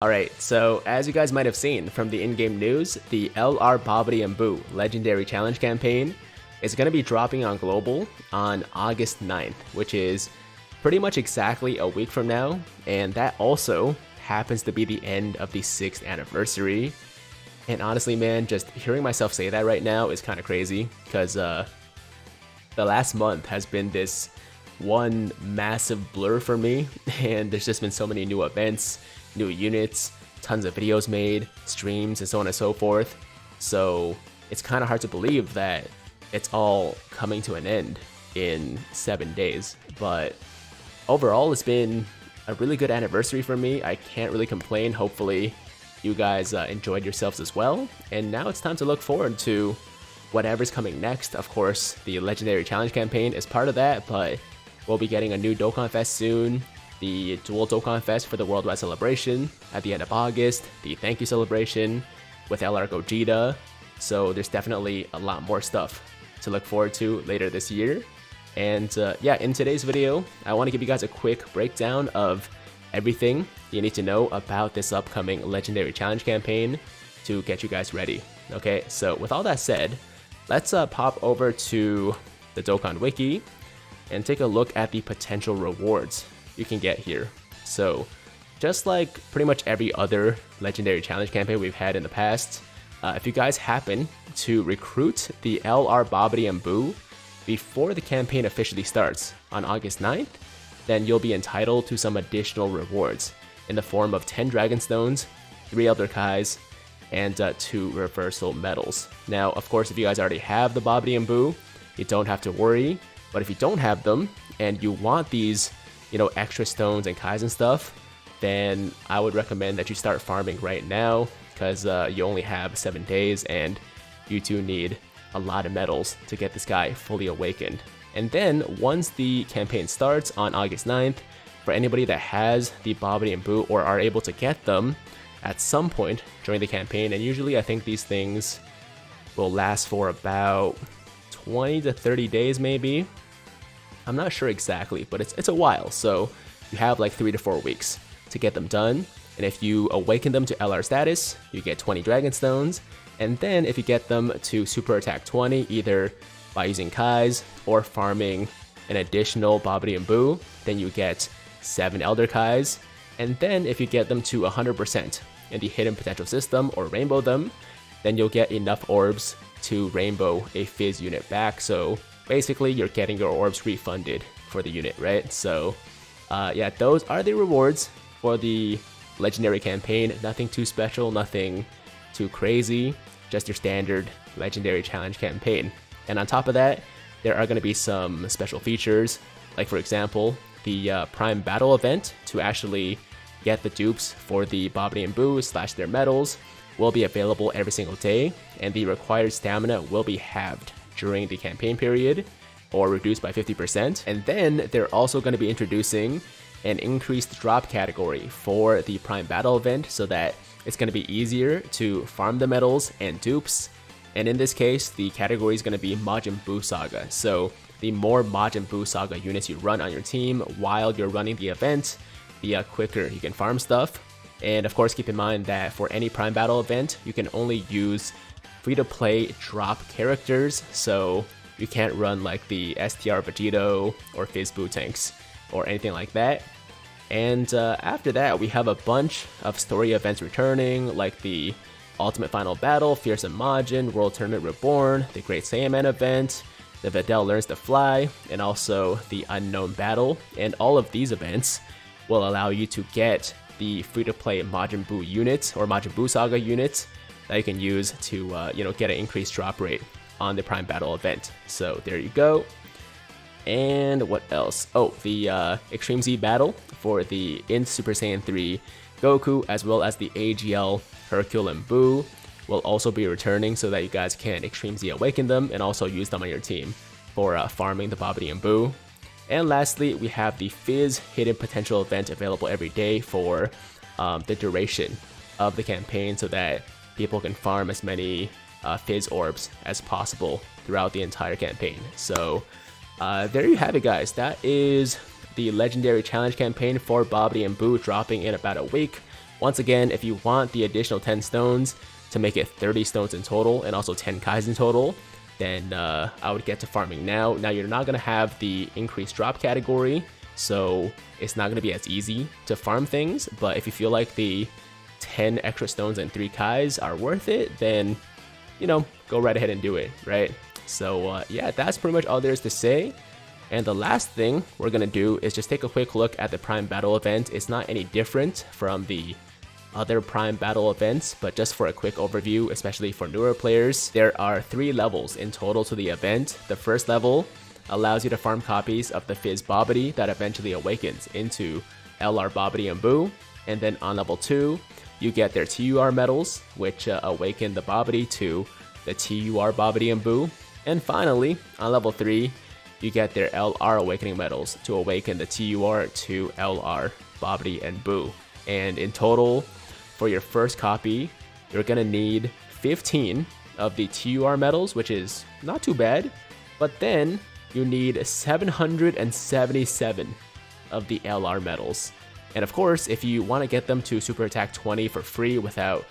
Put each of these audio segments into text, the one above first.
Alright, so as you guys might have seen from the in-game news, the LR Babidi and Boo Legendary Challenge Campaign is going to be dropping on Global on August 9th, which is pretty much exactly a week from now, and that also happens to be the end of the 6th anniversary. And honestly man, just hearing myself say that right now is kind of crazy, because the last month has been this one massive blur for me, and there's just been so many new events, new units, tons of videos made, streams, and so on and so forth. So it's kind of hard to believe that it's all coming to an end in 7 days. But overall, it's been a really good anniversary for me. I can't really complain. Hopefully you guys enjoyed yourselves as well. And now it's time to look forward to whatever's coming next. Of course, the Legendary Challenge campaign is part of that, but we'll be getting a new Dokkan Fest soon. The dual Dokkan Fest for the Worldwide Celebration at the end of August, the Thank You Celebration with LR Gogeta, so there's definitely a lot more stuff to look forward to later this year. And yeah, in today's video, I want to give you guys a quick breakdown of everything you need to know about this upcoming Legendary Challenge campaign to get you guys ready. Okay, so with all that said, let's pop over to the Dokkan Wiki and take a look at the potential rewards you can get here. So just like pretty much every other Legendary Challenge campaign we've had in the past, if you guys happen to recruit the LR Babidi and Boo before the campaign officially starts on August 9th, then you'll be entitled to some additional rewards in the form of 10 Dragon Stones, 3 Elder Kais, and 2 Reversal Medals. Now, of course, if you guys already have the Babidi and Boo, you don't have to worry, but if you don't have them and you want these, you know, extra stones and kais and stuff, then I would recommend that you start farming right now, because you only have 7 days and you do need a lot of medals to get this guy fully awakened. And then once the campaign starts on August 9th, for anybody that has the Babidi and Boo or are able to get them at some point during the campaign, and usually I think these things will last for about 20 to 30 days maybe. I'm not sure exactly, but it's a while, so you have like 3 to 4 weeks to get them done. And if you awaken them to LR status, you get 20 Dragon Stones, and then if you get them to Super Attack 20, either by using Kais or farming an additional Babidi and Boo, then you get 7 Elder Kais. And then if you get them to 100% in the Hidden Potential System or Rainbow them, then you'll get enough orbs to Rainbow a Fizz unit back. So basically, you're getting your orbs refunded for the unit, right? So, yeah, those are the rewards for the Legendary campaign. Nothing too special, nothing too crazy, just your standard Legendary Challenge campaign. And on top of that, there are going to be some special features, like for example, the Prime Battle Event to actually get the dupes for the Babidi and Boo / their medals will be available every single day, and the required stamina will be halved during the campaign period, or reduced by 50%. And then they're also going to be introducing an increased drop category for the Prime Battle event, so that it's going to be easier to farm the medals and dupes. And in this case, the category is going to be Majin Buu Saga. So the more Majin Buu Saga units you run on your team while you're running the event, the quicker you can farm stuff. And of course, keep in mind that for any Prime Battle event, you can only use free-to-play drop characters, so you can't run like the STR Vegito or Fizz Buu tanks or anything like that. And after that, we have a bunch of story events returning, like the Ultimate Final Battle, Fearsome Majin, World Tournament Reborn, the Great Saiyaman event, the Videl Learns to Fly, and also the Unknown Battle. And all of these events will allow you to get the free-to-play Majin Buu units or Majin Buu Saga units that you can use to you know, get an increased drop rate on the Prime Battle event. So there you go. And what else? Oh, the Extreme Z Battle for the Super Saiyan 3 Goku, as well as the AGL Hercule and Boo, will also be returning, so that you guys can Extreme Z awaken them and also use them on your team for farming the Babidi and Boo. And lastly, we have the Fizz Hidden Potential event available every day for the duration of the campaign, so that people can farm as many Fizz orbs as possible throughout the entire campaign. So there you have it, guys. That is the Legendary Challenge campaign for Babidi and Boo, dropping in about a week Once again, if you want the additional 10 stones to make it 30 stones in total and also 10 kais in total, then I would get to farming now. Now you're not going to have the increased drop category, so it's not going to be as easy to farm things, but if you feel like the 10 extra stones and 3 kais are worth it, then, you know, go right ahead and do it, right? So yeah, that's pretty much all there is to say. And the last thing we're going to do is just take a quick look at the Prime Battle event. It's not any different from the other Prime Battle events, but just for a quick overview, especially for newer players, there are 3 levels in total to the event. The first level allows you to farm copies of the Fizz Babidi that eventually awakens into LR Babidi and Boo. And then on level 2, you get their TUR medals, which awaken the Babidi to the TUR Babidi and Boo. And finally, on level 3, you get their LR awakening medals to awaken the TUR to LR Babidi and Boo. And in total, for your first copy, you're going to need 15 of the TUR medals, which is not too bad, but then you need 777 of the LR medals. And of course, if you want to get them to Super Attack 20 for free without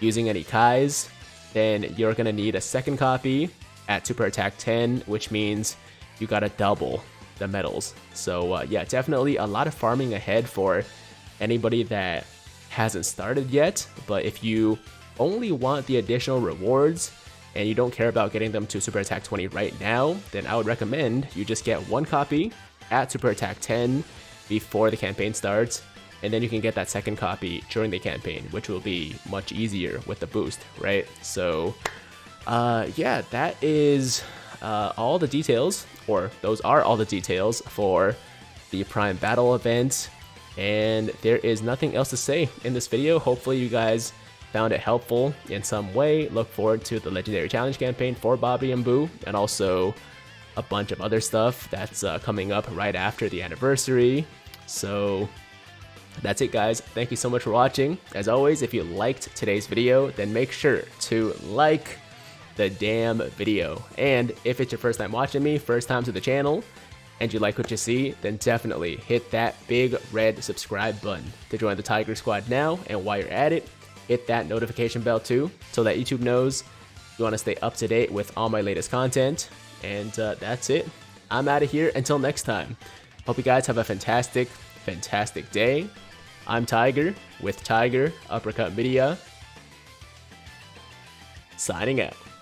using any Kais, then you're going to need a second copy at Super Attack 10, which means you got to double the medals. So yeah, definitely a lot of farming ahead for anybody that hasn't started yet, but if you only want the additional rewards and you don't care about getting them to Super Attack 20 right now, then I would recommend you just get one copy at Super Attack 10 before the campaign starts, and then you can get that second copy during the campaign, which will be much easier with the boost, right? So yeah, that is all the details, or those are all the details for the Prime Battle event. And there is nothing else to say in this video. Hopefully you guys found it helpful in some way. Look forward to the Legendary Challenge campaign for Babidi and Boo, and also a bunch of other stuff that's coming up right after the anniversary. So that's it, guys. Thank you so much for watching. As always, if you liked today's video, then make sure to like the damn video. And if it's your first time watching me, first time to the channel, and you like what you see, then definitely hit that big red subscribe button to join the Tiger Squad now. And while you're at it, hit that notification bell too, so that YouTube knows you want to stay up to date with all my latest content. And that's it. I'm out of here. Until next time, hope you guys have a fantastic, fantastic day. I'm Tiger with Tiger Uppercut Media, signing out.